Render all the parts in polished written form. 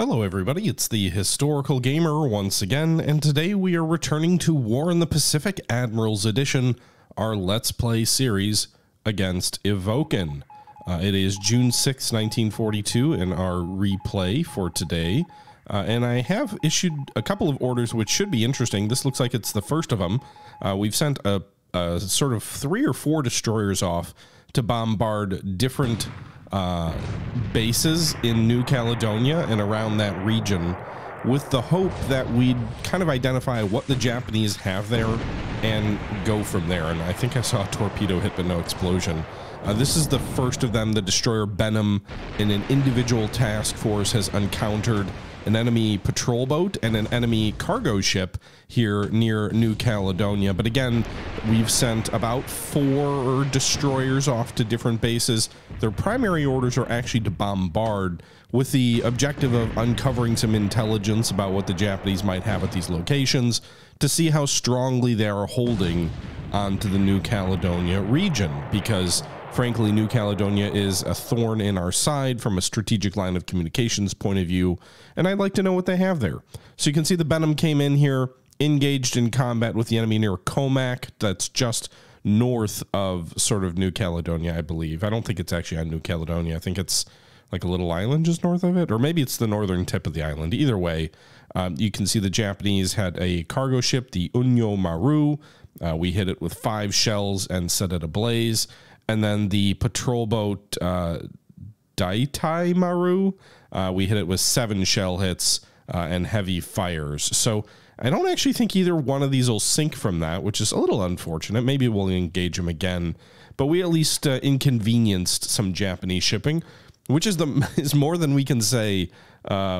Hello everybody, it's the Historical Gamer once again, and today we are returning to War in the Pacific Admiral's Edition, our Let's Play series against Evoken. It is June 6, 1942 in our replay for today, and I have issued a couple of orders which should be interesting. This looks like it's the first of them. We've sent a sort of 3 or 4 destroyers off to bombard different bases in New Caledonia and around that region with the hope that we'd kind of identify what the Japanese have there and go from there. And I think I saw a torpedo hit but no explosion. This is the first of them. The destroyer Benham and an individual task force has encountered an enemy patrol boat and an enemy cargo ship here near New Caledonia. But again, we've sent about 4 destroyers off to different bases. Their primary orders are actually to bombard with the objective of uncovering some intelligence about what the Japanese might have at these locations to see how strongly they are holding onto the New Caledonia region, because frankly, New Caledonia is a thorn in our side from a strategic line of communications point of view, and I'd like to know what they have there. So you can see the Benham came in here, engaged in combat with the enemy near Koumac. That's just north of sort of New Caledonia, I believe. I don't think it's actually on New Caledonia. I think it's like a little island just north of it, or maybe it's the northern tip of the island. Either way, you can see the Japanese had a cargo ship, the Unyo Maru. We hit it with 5 shells and set it ablaze. And then the patrol boat Daitai Maru, we hit it with 7 shell hits and heavy fires. So I don't actually think either one of these will sink from that, which is a little unfortunate. Maybe we'll engage them again. But we at least inconvenienced some Japanese shipping, which is more than we can say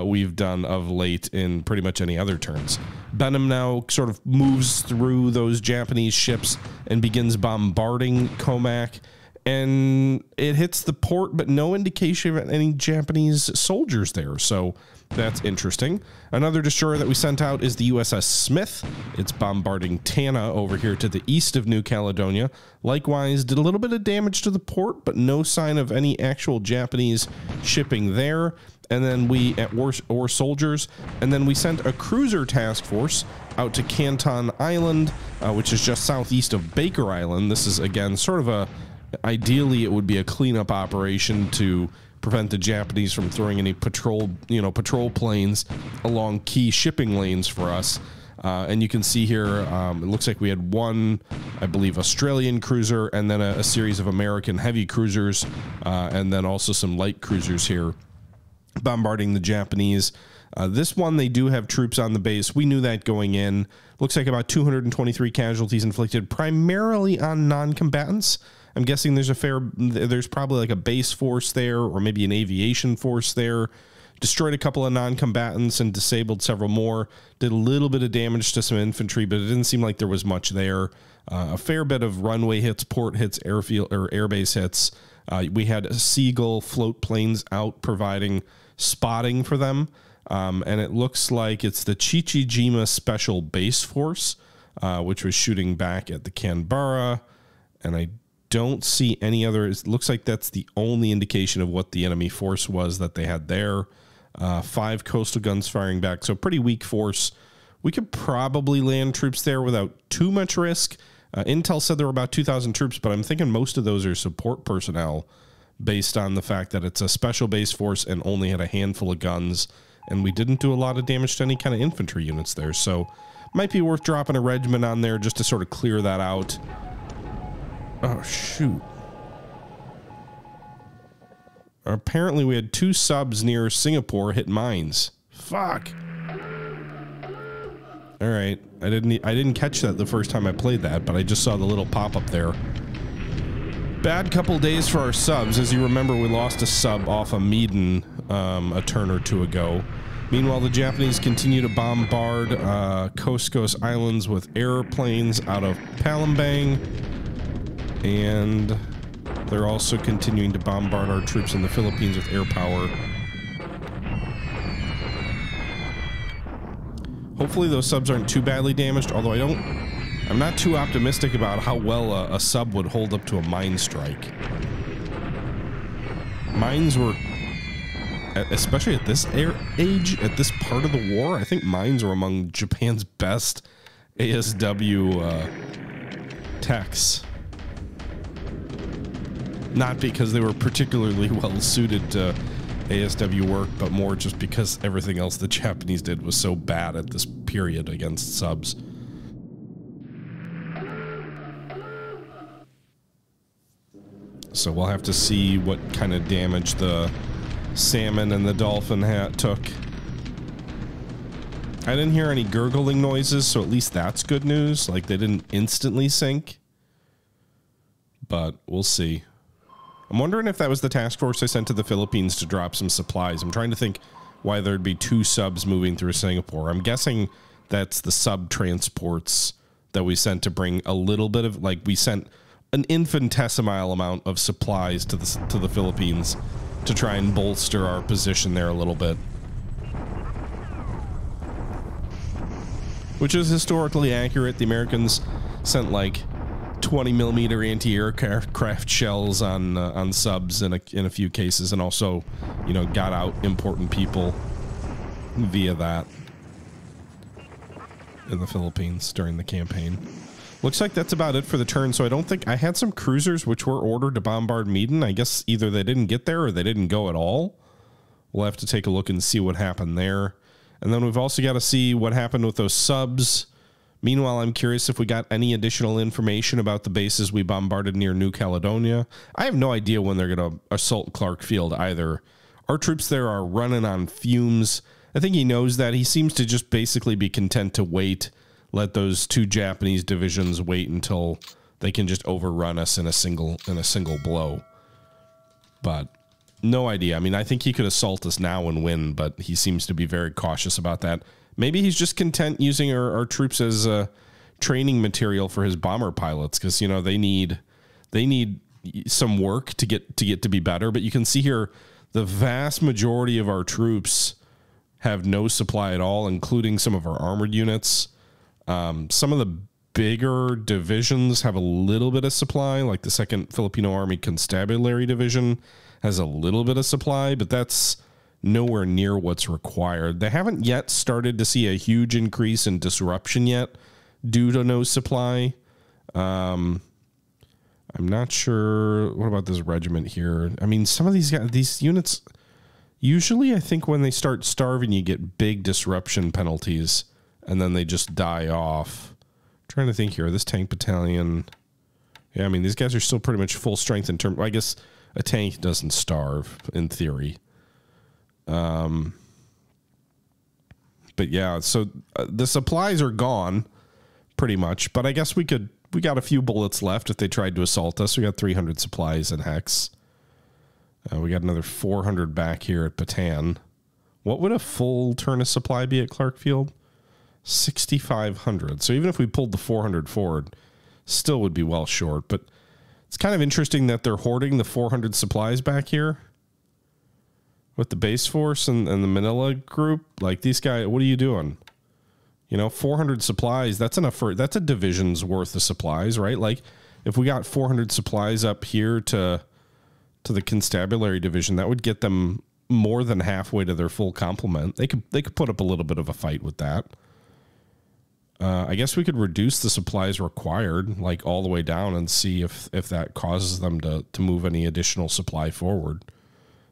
we've done of late in pretty much any other turns. Benham now sort of moves through those Japanese ships and begins bombarding Koumac, and it hits the port, but no indication of any Japanese soldiers there, so that's interesting. Another destroyer that we sent out is the USS Smith. It's bombarding Tanna over here to the east of New Caledonia. Likewise, did a little bit of damage to the port, but no sign of any actual Japanese shipping there. And then we at war or soldiers, and then we sent a cruiser task force out to Canton Island, which is just southeast of Baker Island. This is again sort of a, ideally it would be a cleanup operation to prevent the Japanese from throwing any patrol planes along key shipping lanes for us. And you can see here, it looks like we had 1, I believe, Australian cruiser, and then a series of American heavy cruisers, and then also some light cruisers here bombarding the Japanese. This one, they do have troops on the base. We knew that going in. Looks like about 223 casualties inflicted primarily on non-combatants. I'm guessing there's probably like a base force there, or maybe an aviation force there. Destroyed a couple of non-combatants and disabled several more. Did a little bit of damage to some infantry, but it didn't seem like there was much there. A fair bit of runway hits, port hits, airfield or airbase hits. We had Seagull float planes out providing spotting for them. And it looks like it's the Chichijima Special Base Force, which was shooting back at the Canberra. And I don't see any other. It looks like that's the only indication of what the enemy force was that they had there. 5 coastal guns firing back, so pretty weak force. We could probably land troops there without too much risk. Intel said there were about 2,000 troops, but I'm thinking most of those are support personnel based on the fact that it's a special base force and only had a handful of guns, and we didn't do a lot of damage to any kind of infantry units there, so might be worth dropping a regiment on there just to sort of clear that out. Oh, shoot. Apparently we had 2 subs near Singapore hit mines. Fuck. All right, I didn't catch that the first time I played that, but I just saw the little pop-up there. Bad couple days for our subs. As you remember, we lost a sub off of Medan a turn or 2 ago. Meanwhile, the Japanese continue to bombard Cocos Islands with airplanes out of Palembang, and they're also continuing to bombard our troops in the Philippines with air power. Hopefully those subs aren't too badly damaged, although I'm not too optimistic about how well a sub would hold up to a mine strike. Mines were especially at this age, at this part of the war, I think mines were among Japan's best ASW techs. Not because they were particularly well suited to ASW work, but more just because everything else the Japanese did was so bad at this period against subs. So we'll have to see what kind of damage the Salmon and the Dolphin took. I didn't hear any gurgling noises, so at least that's good news. Like, they didn't instantly sink. But we'll see. I'm wondering if that was the task force I sent to the Philippines to drop some supplies. I'm trying to think why there'd be two subs moving through Singapore. I'm guessing that's the sub transports that we sent to bring a little bit of, like, we sent an infinitesimal amount of supplies to the Philippines to try and bolster our position there a little bit. Which is historically accurate. The Americans sent like 20mm anti-aircraft shells on subs in a few cases, and also, you know, got out important people via that in the Philippines during the campaign. Looks like that's about it for the turn, so I don't think... I had some cruisers which were ordered to bombard Medan. I guess either they didn't get there or they didn't go at all. We'll have to take a look and see what happened there. And then we've also got to see what happened with those subs. Meanwhile, I'm curious if we got any additional information about the bases we bombarded near New Caledonia. I have no idea when they're going to assault Clark Field either. Our troops there are running on fumes. I think he knows that. He seems to just basically be content to wait. Let those two Japanese divisions wait until they can just overrun us in a single blow. But no idea. I mean, I think he could assault us now and win, but he seems to be very cautious about that. Maybe he's just content using our troops as training material for his bomber pilots, because, you know, they need some work to get to be better. But you can see here the vast majority of our troops have no supply at all, including some of our armored units. Some of the bigger divisions have a little bit of supply, like the 2nd Filipino Army Constabulary Division has a little bit of supply, but that's nowhere near what's required. They haven't yet started to see a huge increase in disruption yet due to no supply. I'm not sure. What about this regiment here? I mean, some of these guys, these units, usually I think when they start starving, you get big disruption penalties. And then they just die off. I'm trying to think here. This tank battalion. Yeah, I mean, these guys are still pretty much full strength in terms... Well, I guess a tank doesn't starve, in theory. But yeah, so the supplies are gone, pretty much. But I guess we could... We got a few bullets left if they tried to assault us. We got 300 supplies in Hex. We got another 400 back here at Bataan. What would a full turn of supply be at Clark Field? 6,500. So even if we pulled the 400 forward, still would be well short. But it's kind of interesting that they're hoarding the 400 supplies back here with the base force and the Manila group. Like, these guys, what are you doing? You know, 400 supplies, that's enough for, that's a division's worth of supplies, right? Like, if we got 400 supplies up here to the Constabulary Division, that would get them more than halfway to their full complement. They could put up a little bit of a fight with that. I guess we could reduce the supplies required, like, all the way down and see if that causes them to move any additional supply forward.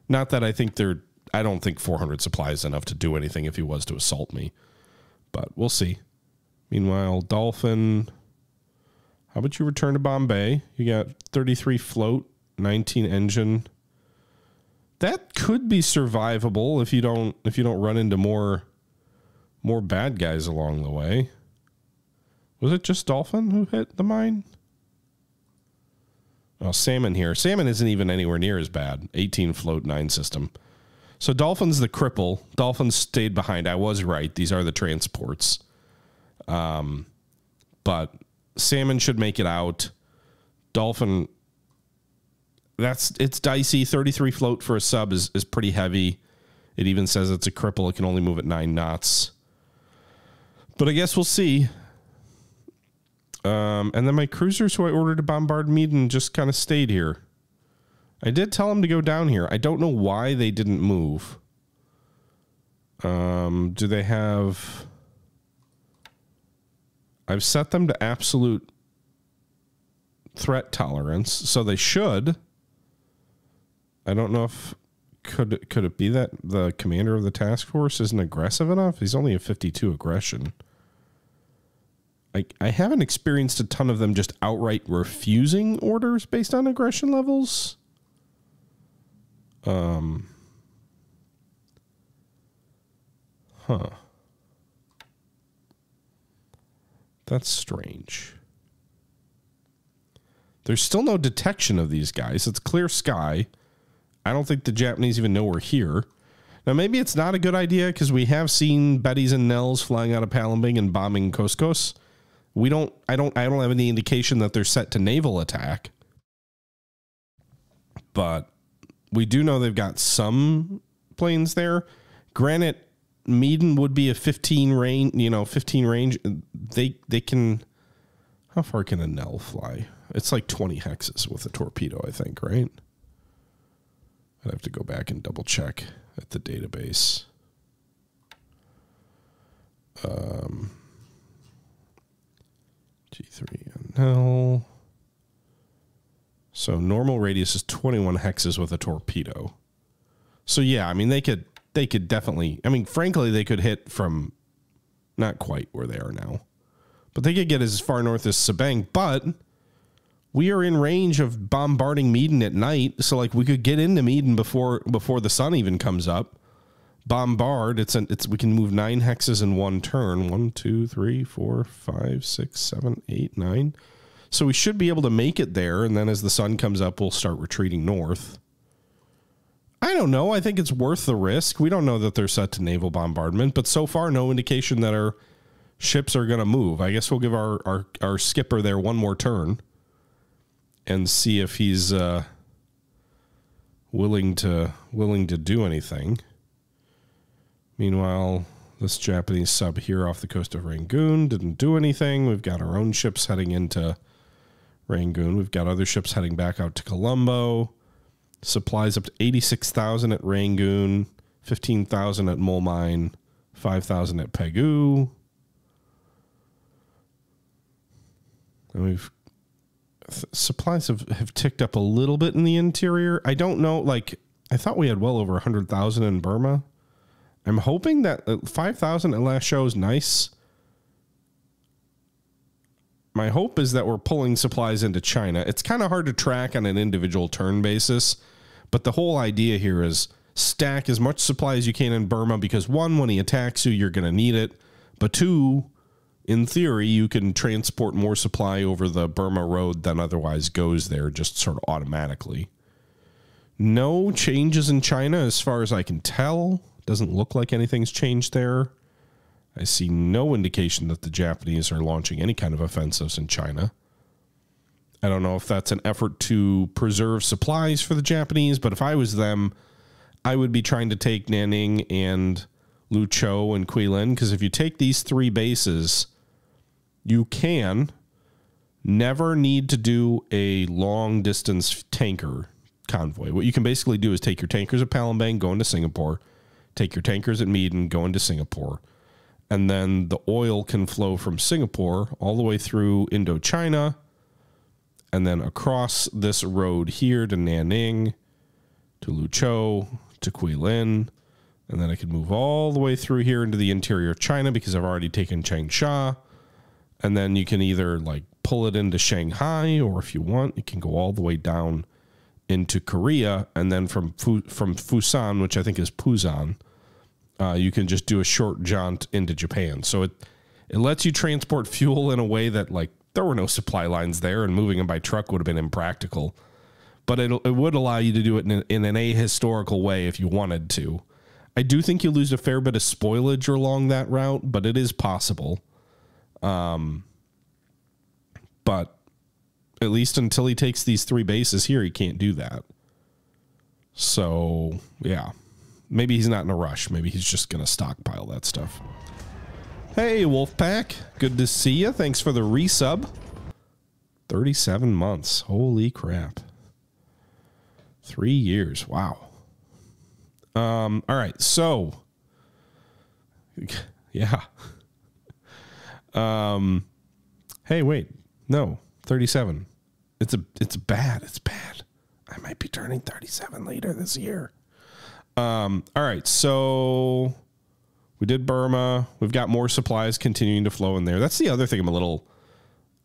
Not that I think they're... I don't think 400 supply is enough to do anything if he was to assault me. But we'll see. Meanwhile, Dolphin... How about you return to Bombay? You got 33 float, 19 engine. That could be survivable if you don't run into more bad guys along the way. Was it just Dolphin who hit the mine? Oh, Salmon here. Salmon isn't even anywhere near as bad. 18 float, 9 system. So Dolphin's the cripple. Dolphin stayed behind. I was right. These are the transports. But Salmon should make it out. Dolphin, it's dicey. 33 float for a sub is pretty heavy. It even says it's a cripple. It can only move at 9 knots. But I guess we'll see. And then my cruisers who I ordered to bombard Medan just kind of stayed here. I did tell them to go down here. I don't know why they didn't move. Do they have... I've set them to absolute threat tolerance, so they should. I don't know if... Could it be that the commander of the task force isn't aggressive enough? He's only a 52 aggression. I haven't experienced a ton of them just outright refusing orders based on aggression levels. Huh. That's strange. There's still no detection of these guys. It's clear sky. I don't think the Japanese even know we're here. Now, maybe it's not a good idea because we have seen Bettys and Nels flying out of Palembang and bombing Coscos. We don't, I don't have any indication that they're set to naval attack, but we do know they've got some planes there. Granted, Medan would be a 15 range, you know, 15 range. They can, how far can a Nel fly? It's like 20 hexes with a torpedo, I think, right? I'd have to go back and double check at the database. G3NL. So normal radius is 21 hexes with a torpedo. So yeah, I mean they could definitely, I mean frankly they could hit from not quite where they are now. But they could get as far north as Sabang, but we are in range of bombarding Medan at night, so like we could get into Medan before the sun even comes up. Bombard, we can move 9 hexes in one turn. 1, 2, 3, 4, 5, 6, 7, 8, 9. So we should be able to make it there, and then as the sun comes up, we'll start retreating north. I don't know. I think it's worth the risk. We don't know that they're set to naval bombardment, but so far no indication that our ships are going to move. I guess we'll give our skipper there one more turn and see if he's willing to do anything. Meanwhile, this Japanese sub here off the coast of Rangoon didn't do anything. We've got our own ships heading into Rangoon. We've got other ships heading back out to Colombo. Supplies up to 86,000 at Rangoon, 15,000 at Mole Mine, 5,000 at Pegu. And we've supplies have ticked up a little bit in the interior. I don't know. Like I thought we had well over 100,000 in Burma. I'm hoping that 5,000 at last show is nice. My hope is that we're pulling supplies into China. It's kind of hard to track on an individual turn basis, but the whole idea here is stack as much supply as you can in Burma because one, when he attacks you, you're going to need it. But two, in theory, you can transport more supply over the Burma road than otherwise goes there just sort of automatically. No changes in China as far as I can tell. Doesn't look like anything's changed there. I see no indication that the Japanese are launching any kind of offensives in China. I don't know if that's an effort to preserve supplies for the Japanese, but if I was them, I would be trying to take Nanning and Liuzhou and Guilin, because if you take these three bases, you can never need to do a long distance tanker convoy. What you can basically do is take your tankers at Palembang, go into Singapore, take your tankers at Medan, go into Singapore, and then the oil can flow from Singapore all the way through Indochina and then across this road here to Nanning, to Liuzhou, to Guilin, and then I could move all the way through here into the interior of China because I've already taken Changsha. And then you can either like pull it into Shanghai, or if you want, it can go all the way down into Korea. And then from Busan, which I think is Busan, you can just do a short jaunt into Japan. So it lets you transport fuel in a way that like there were no supply lines there and moving them by truck would have been impractical. But it would allow you to do it in an ahistorical way if you wanted to. I do think you lose a fair bit of spoilage along that route, but it is possible. But at least until he takes these three bases here, he can't do that. So, yeah. Maybe he's not in a rush. Maybe he's just going to stockpile that stuff. Hey, Wolfpack. Good to see you. Thanks for the resub. 37 months. Holy crap. 3 years. Wow. All right, so Yeah. Hey, wait. No, 37. It's bad. I might be turning 37 later this year. All right, so we did Burma. We've got more supplies continuing to flow in there. That's the other thing I'm a little,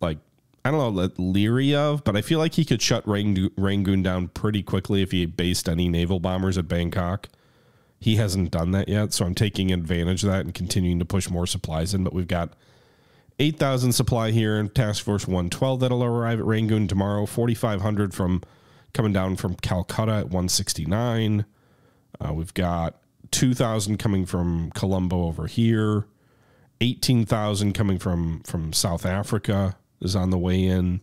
like, I don't know, leery of, but I feel like he could shut Rangoon down pretty quickly if he based any naval bombers at Bangkok. He hasn't done that yet, so I'm taking advantage of that and continuing to push more supplies in. But we've got 8,000 supply here and Task Force 112 that'll arrive at Rangoon tomorrow. 4,500 from coming down from Calcutta at 169. We've got 2,000 coming from Colombo over here. 18,000 coming from South Africa is on the way in.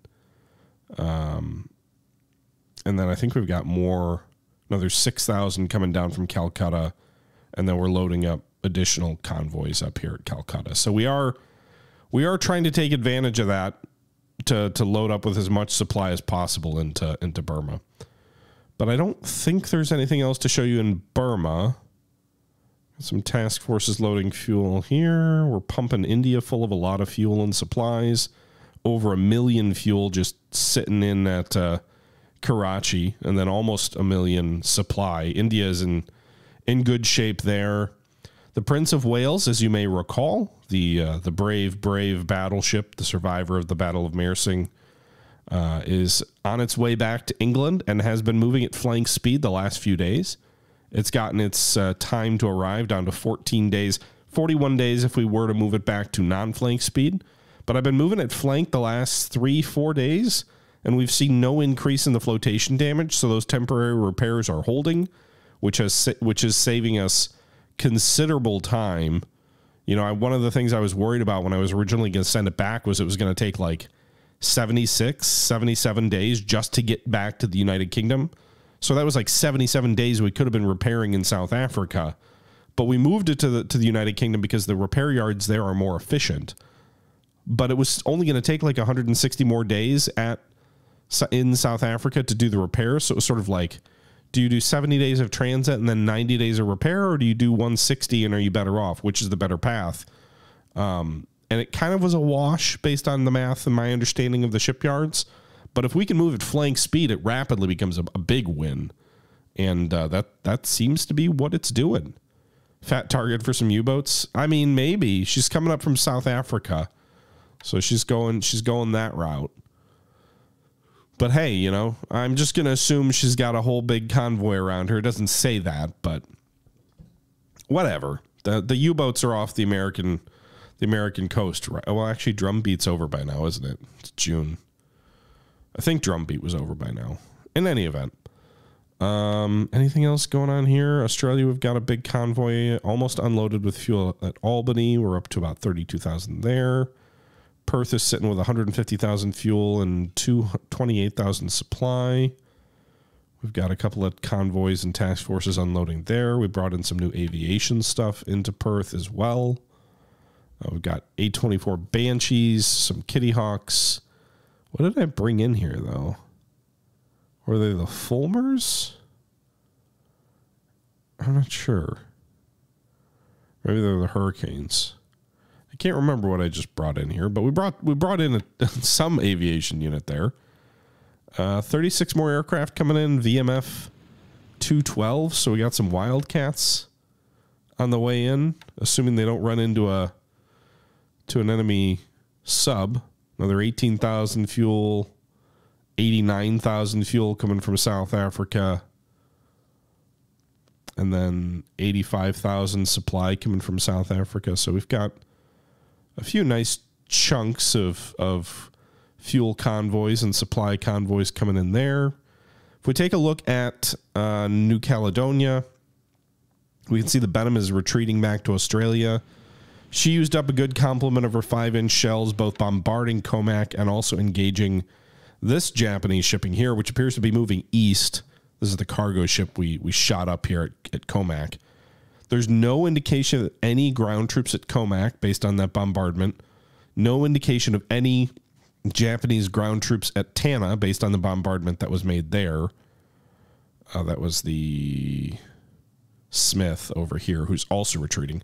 And then I think we've got more, another 6,000 coming down from Calcutta. And then we're loading up additional convoys up here at Calcutta. So we are trying to take advantage of that to load up with as much supply as possible into Burma. But I don't think there's anything else to show you in Burma. Some task forces loading fuel here. We're pumping India full of a lot of fuel and supplies. Over 1 million fuel just sitting in at Karachi, and then almost 1 million supply. India is in good shape there. The Prince of Wales, as you may recall, the brave battleship, the survivor of the Battle of Mersing, is on its way back to England and has been moving at flank speed the last few days. It's gotten its time to arrive down to 14 days, 41 days if we were to move it back to non-flank speed. But I've been moving at flank the last 3-4 days, and we've seen no increase in the flotation damage, so those temporary repairs are holding, which is saving us considerable time. You know, one of the things I was worried about when I was originally going to send it back was it was going to take like 76, 77 days just to get back to the United Kingdom. So that was like 77 days we could have been repairing in South Africa, but we moved it to the United Kingdom because the repair yards there are more efficient. But it was only going to take like 160 more days in South Africa to do the repair. So it was sort of like, do you do 70 days of transit and then 90 days of repair, or do you do 160 and are you better off? Which is the better path? And it kind of was a wash based on the math and my understanding of the shipyards. But if we can move at flank speed, it rapidly becomes a big win. And that seems to be what it's doing. Fat target for some U-boats. I mean, maybe. She's coming up from South Africa, so she's going that route. But hey, you know, I'm just going to assume she's got a whole big convoy around her. It doesn't say that, but whatever. The U-boats are off the American coast. Right? Well, actually, Drumbeat's over by now, isn't it? It's June. I think Drumbeat was over by now. In any event, anything else going on here? Australia, we've got a big convoy almost unloaded with fuel at Albany. We're up to about 32,000 there. Perth is sitting with 150,000 fuel and 28,000 supply. We've got a couple of convoys and task forces unloading there. We brought in some new aviation stuff into Perth as well. We've got A24 Banshees, some Kitty Hawks. What did I bring in here, though? Were they the Fulmers? I'm not sure. Maybe they're the Hurricanes. I can't remember what I just brought in here, but we brought in some aviation unit there. 36 more aircraft coming in, VMF 212, so we got some Wildcats on the way in, assuming they don't run into an enemy sub. Another 18,000 fuel, 89,000 fuel coming from South Africa, and then 85,000 supply coming from South Africa. So we've got a few nice chunks of fuel convoys and supply convoys coming in there. If we take a look at New Caledonia, we can see the Benham is retreating back to Australia. She used up a good complement of her 5-inch shells, both bombarding Koumac and also engaging this Japanese shipping here, which appears to be moving east. This is the cargo ship we shot up here at Koumac. There's no indication of any ground troops at Koumac based on that bombardment. No indication of any Japanese ground troops at Tanna based on the bombardment that was made there. That was the Smith over here, who's also retreating.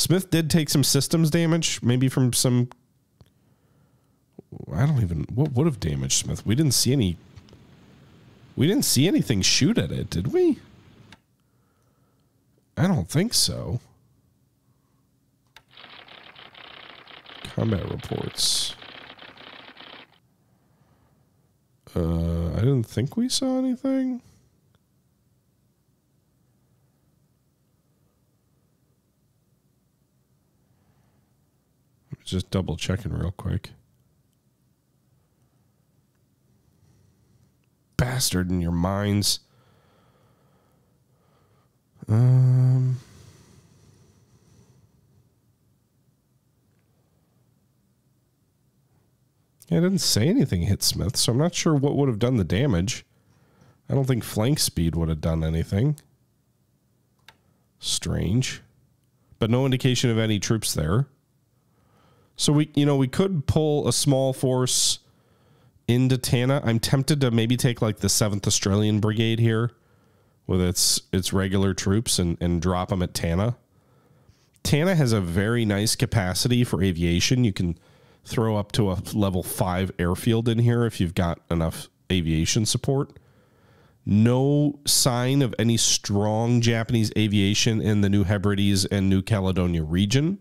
Smith did take some systems damage, maybe from some... I don't even... What would have damaged Smith? We didn't see any... We didn't see anything shoot at it, did we? I don't think so. Combat reports. I didn't think we saw anything. Just double checking real quick. Bastard in your minds. Yeah, I didn't say anything hit Smith, so I'm not sure what would have done the damage. I don't think flank speed would have done anything. Strange. But no indication of any troops there. So we, you know, we could pull a small force into Tanna. I'm tempted to maybe take like the 7th Australian Brigade here with its regular troops and drop them at Tanna. Tanna has a very nice capacity for aviation. You can throw up to a level 5 airfield in here if you've got enough aviation support. No sign of any strong Japanese aviation in the New Hebrides and New Caledonia region.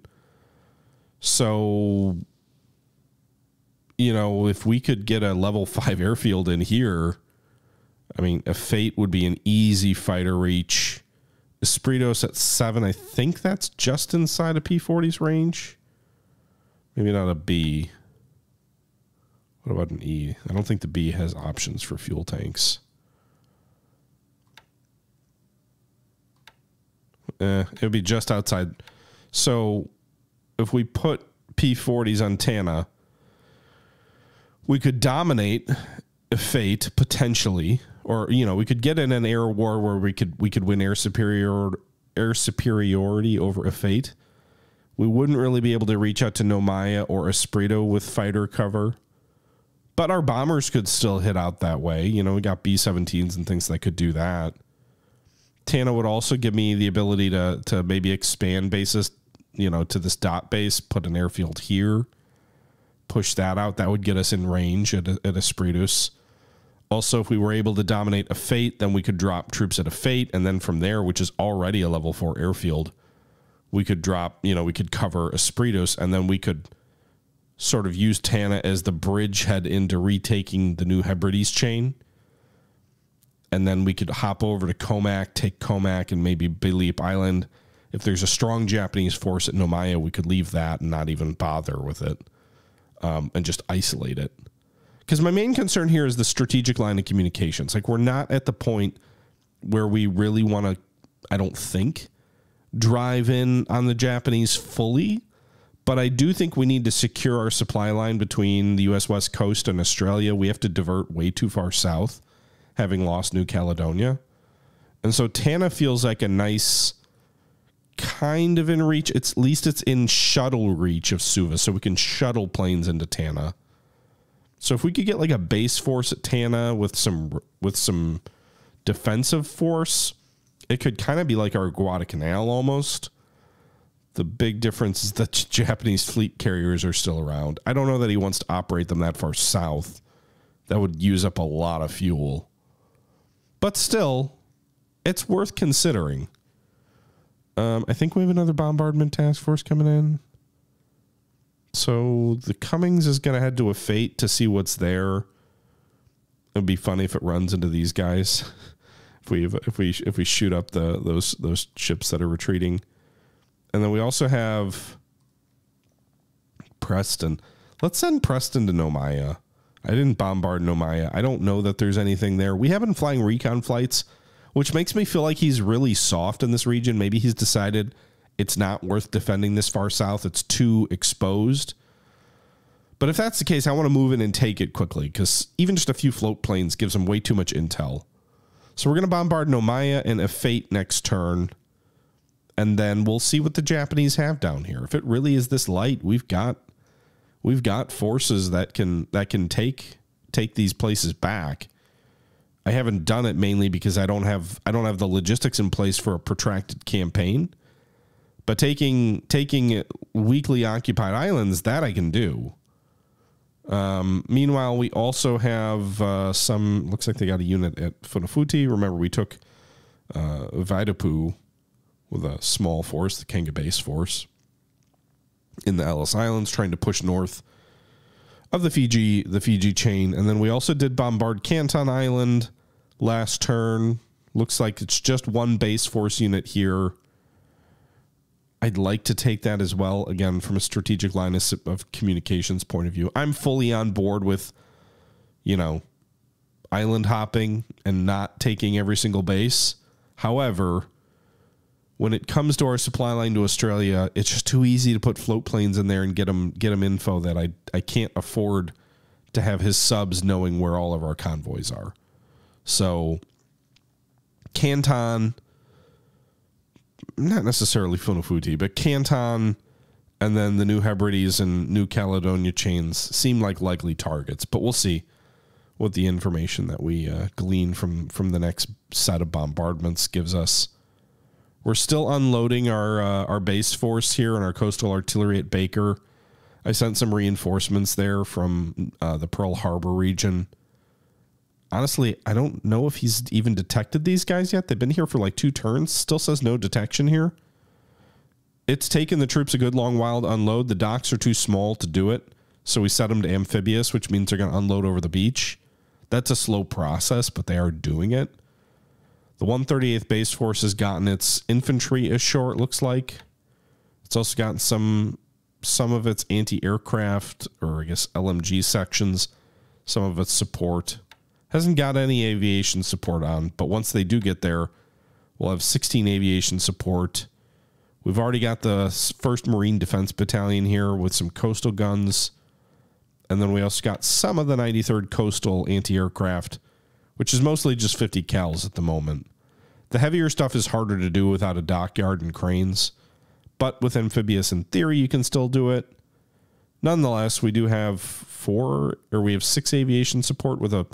So, you know, if we could get a level 5 airfield in here, I mean, Éfaté would be an easy fighter reach. Espritos at 7, I think that's just inside a P-40's range. Maybe not a B. What about an E? I don't think the B has options for fuel tanks. It would be just outside. So... if we put P-40s on Tanna, we could dominate Éfaté potentially, or, you know, we could get in an air war where we could win air superiority over Éfaté. We wouldn't really be able to reach out to Noumea or Esprito with fighter cover, but our bombers could still hit out that way. You know, we got B-17s and things that could do that. Tanna would also give me the ability to maybe expand bases, you know, to this dot base, put an airfield here, push that out. That would get us in range at Espritos. Also, if we were able to dominate Éfaté, then we could drop troops at Éfaté, and then from there, which is already a level 4 airfield, we could drop, you know, we could cover Espritos, and then we could sort of use Tanna as the bridgehead into retaking the New Hebrides chain. And then we could hop over to Koumac, take Koumac, and maybe Beliep Island. If there's a strong Japanese force at Noumea, we could leave that and not even bother with it, and just isolate it. Because my main concern here is the strategic line of communications. Like, we're not at the point where we really want to, I don't think, drive in on the Japanese fully. But I do think we need to secure our supply line between the U.S. West Coast and Australia. We have to divert way too far south, having lost New Caledonia. And so Tanna feels like a nice... kind of in reach. It's, at least it's in shuttle reach of Suva, so we can shuttle planes into Tanna. So if we could get like a base force at Tanna with some defensive force, it could kind of be like our Guadalcanal almost. The big difference is that Japanese fleet carriers are still around. I don't know that he wants to operate them that far south. That would use up a lot of fuel. But still, it's worth considering. I think we have another bombardment task force coming in. So the Cummings is going to head to Éfaté to see what's there. It'd be funny if it runs into these guys. if we shoot up those ships that are retreating. And then we also have Preston. Let's send Preston to Noumea. I didn't bombard Noumea. I don't know that there's anything there. We have been flying recon flights, which makes me feel like he's really soft in this region. Maybe he's decided it's not worth defending this far south. It's too exposed. But if that's the case, I want to move in and take it quickly, because even just a few float planes gives him way too much intel. So we're going to bombard Noumea and Éfaté next turn, and then we'll see what the Japanese have down here. If it really is this light, we've got forces that can take these places back. I haven't done it mainly because I don't have the logistics in place for a protracted campaign, But taking weakly occupied islands, that I can do. Meanwhile, we also have some, looks like they got a unit at Funafuti. Remember, we took Vaidapu with a small force, the Kanga base force, in the Ellis Islands, trying to push north of the Fiji chain. And then we also did bombard Canton Island last turn. Looks like it's just one base force unit here. I'd like to take that as well, again, from a strategic line of communications point of view. I'm fully on board with, you know, island hopping and not taking every single base. However, when it comes to our supply line to Australia, it's just too easy to put float planes in there and get them info that I can't afford to have his subs knowing where all of our convoys are. So Canton, not necessarily Funafuti, but Canton and then the New Hebrides and New Caledonia chains seem like likely targets, but we'll see what the information that we glean from the next set of bombardments gives us. We're still unloading our base force here and our coastal artillery at Baker. I sent some reinforcements there from the Pearl Harbor region. Honestly, I don't know if he's even detected these guys yet. They've been here for like 2 turns. Still says no detection here. It's taken the troops a good long while to unload. The docks are too small to do it, so we set them to amphibious, which means they're going to unload over the beach. That's a slow process, but they are doing it. The 138th Base Force has gotten its infantry ashore, it looks like. It's also gotten some of its anti-aircraft, or I guess LMG sections, some of its support. Hasn't got any aviation support on, but once they do get there, we'll have 16 aviation support. We've already got the 1st Marine Defense Battalion here with some coastal guns. And then we also got some of the 93rd Coastal Anti-Aircraft, which is mostly just 50 cals at the moment. The heavier stuff is harder to do without a dockyard and cranes, but with amphibious, in theory, you can still do it. Nonetheless, we do have 6 aviation support with a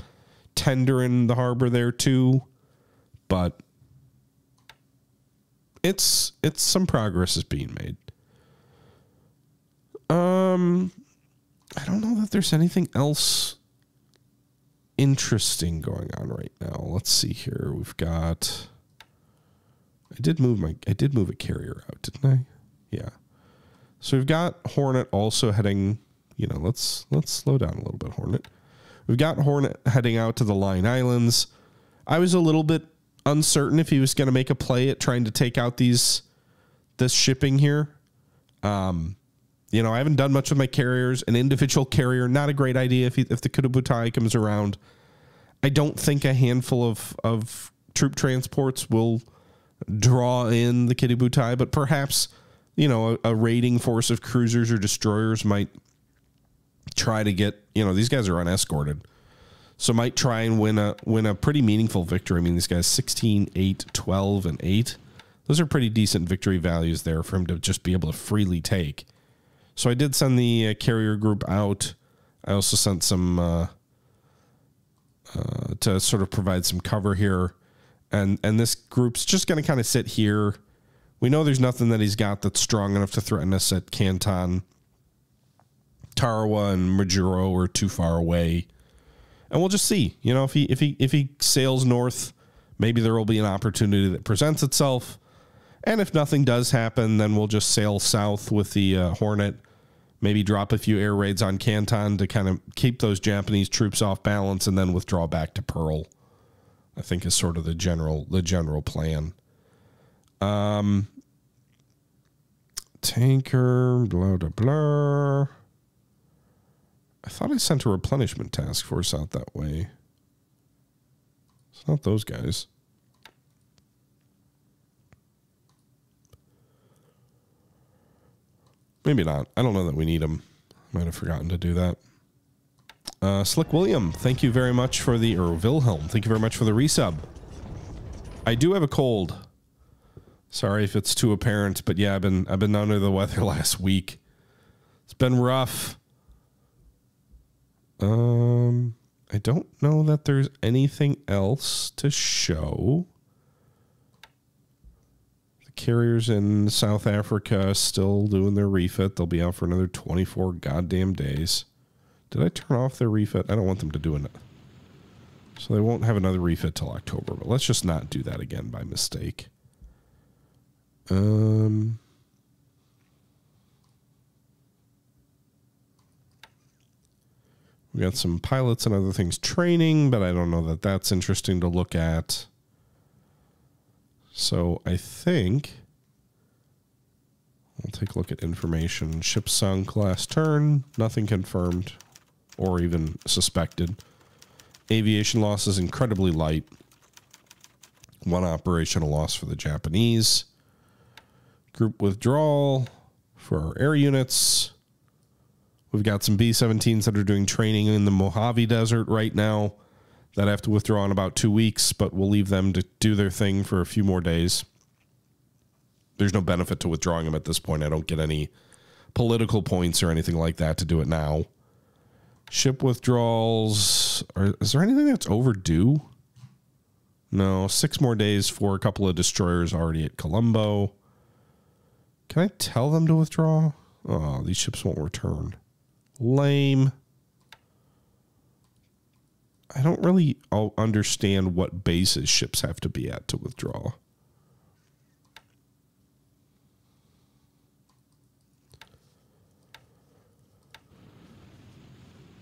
tender in the harbor there too, but it's some progress is being made. I don't know that there's anything else interesting going on right now. Let's see here. We've got, I did move a carrier out, didn't I? Yeah. So we've got Hornet also heading, you know, let's slow down a little bit, Hornet. We've got Hornet heading out to the Line Islands. I was a little bit uncertain if he was going to make a play at trying to take out this shipping here. You know, I haven't done much with my carriers. An individual carrier, not a great idea if the Kitabutai comes around. I don't think a handful of troop transports will draw in the Kitabutai, but perhaps, you know, a raiding force of cruisers or destroyers might try to get, you know, these guys are unescorted, so might try and win a pretty meaningful victory. I mean, these guys 16, 8, 12, and 8. Those are pretty decent victory values there for him to just be able to freely take. So I did send the carrier group out. I also sent some to sort of provide some cover here. And this group's just going to kind of sit here. We know there's nothing that he's got that's strong enough to threaten us at Canton. Tarawa and Majuro are too far away, and we'll just see. You know, if he sails north, maybe there will be an opportunity that presents itself, and if nothing does happen, then we'll just sail south with the Hornet, maybe drop a few air raids on Canton to kind of keep those Japanese troops off balance, and then withdraw back to Pearl. I think is sort of the general plan. Tanker, blah blah blah. I thought I sent a replenishment task force out that way. It's not those guys. Maybe not. I don't know that we need them. Might have forgotten to do that. Slick William, thank you very much for the... Or Wilhelm, thank you very much for the resub. I do have a cold. Sorry if it's too apparent, but yeah, I've been under the weather last week. It's been rough. I don't know that there's anything else to show. The carriers in South Africa still doing their refit. They'll be out for another 24 goddamn days. Did I turn off their refit? I don't want them to do it. So they won't have another refit till October, but let's just not do that again by mistake. We got some pilots and other things training, but I don't know that that's interesting to look at. So I think we'll take a look at information. Ship sunk, last turn, nothing confirmed or even suspected. Aviation loss is incredibly light. One operational loss for the Japanese. Group withdrawal for our air units. We've got some B-17s that are doing training in the Mojave Desert right now that have to withdraw in about 2 weeks, but we'll leave them to do their thing for a few more days. There's no benefit to withdrawing them at this point. I don't get any political points or anything like that to do it now. Ship withdrawals. Is there anything that's overdue? No, 6 more days for a couple of destroyers already at Colombo. Can I tell them to withdraw? Oh, these ships won't return. Lame. I don't really understand what bases ships have to be at to withdraw.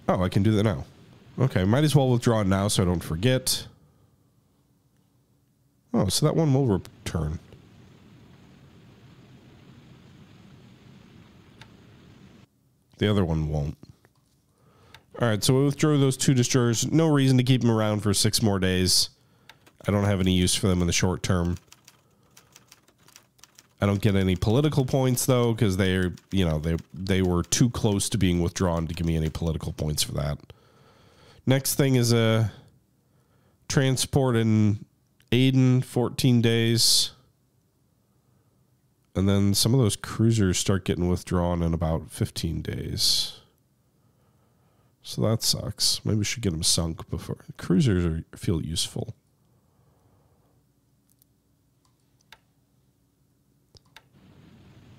Oh, I can do that now. Okay, might as well withdraw now so I don't forget. Oh, so that one will return. The other one won't. All right, so we withdrew those 2 destroyers. No reason to keep them around for 6 more days. I don't have any use for them in the short term. I don't get any political points, though, because they're, you know, they were too close to being withdrawn to give me any political points for that. Next thing is a transport in Aden, 14 days. And then some of those cruisers start getting withdrawn in about 15 days. So that sucks. Maybe we should get them sunk before. Cruisers feel useful.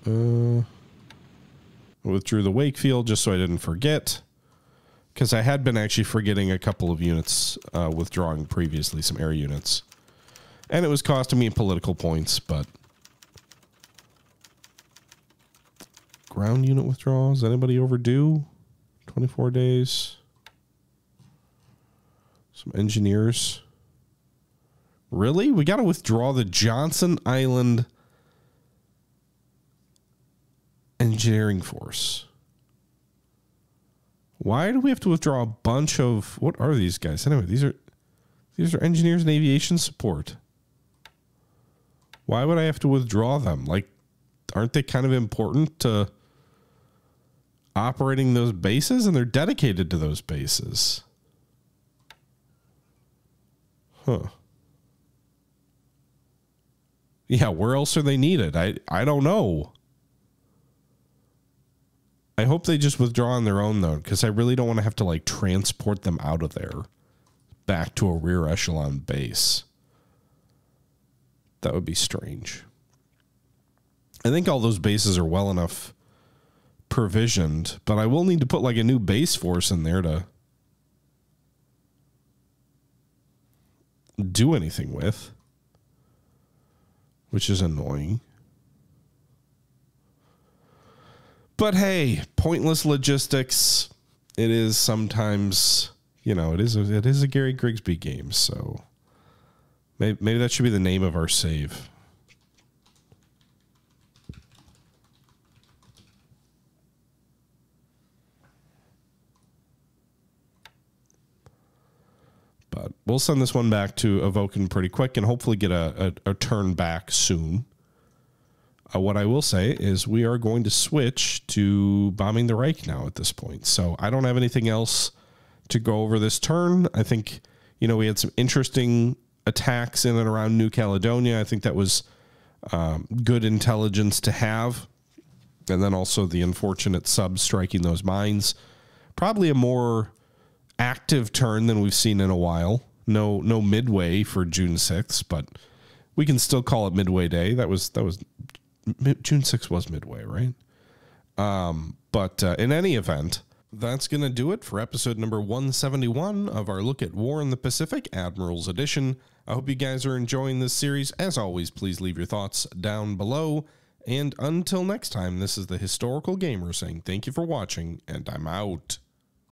I withdrew the Wakefield just so I didn't forget. Because I had been actually forgetting a couple of units withdrawing previously, some air units. And it was costing me political points, but... Ground unit withdrawals. Anybody overdue? 24 days. Some engineers. Really? We got to withdraw the Johnson Island engineering force. Why do we have to withdraw a bunch of... What are these guys? Anyway, these are engineers and aviation support. Why would I have to withdraw them? Like, aren't they kind of important to... operating those bases, and they're dedicated to those bases. Huh. Yeah, where else are they needed? I don't know. I hope they just withdraw on their own, though, because I really don't want to have to, like, transport them out of there back to a rear echelon base. That would be strange. I think all those bases are well enough... provisioned, but I will need to put like a new base force in there to do anything with, which is annoying. But hey, pointless logistics. It is sometimes, you know, it is a Gary Grigsby game, so maybe that should be the name of our save. But we'll send this one back to Evoken pretty quick and hopefully get a turn back soon. What I will say is we are going to switch to bombing the Reich now at this point. So I don't have anything else to go over this turn. I think, you know, we had some interesting attacks in and around New Caledonia. I think that was good intelligence to have. And then also the unfortunate subs striking those mines. Probably a more... active turn than we've seen in a while. No midway for June 6th, but We can still call it Midway Day. That was June 6th was Midway, right? But in any event, that's going to do it for episode number 171 of our look at War in the Pacific Admiral's Edition. I hope you guys are enjoying this series. As always, please leave your thoughts down below. And until next time, this is the Historical Gamer saying thank you for watching, and I'm out.